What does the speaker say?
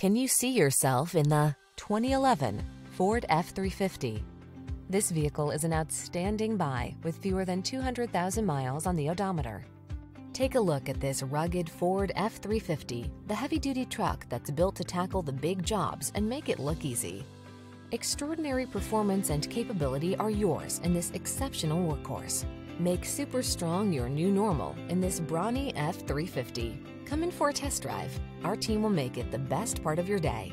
Can you see yourself in the 2011 Ford F-350? This vehicle is an outstanding buy with fewer than 200,000 miles on the odometer. Take a look at this rugged Ford F-350, the heavy-duty truck that's built to tackle the big jobs and make it look easy. Extraordinary performance and capability are yours in this exceptional workhorse. Make super strong your new normal in this brawny F-350. Come in for a test drive. Our team will make it the best part of your day.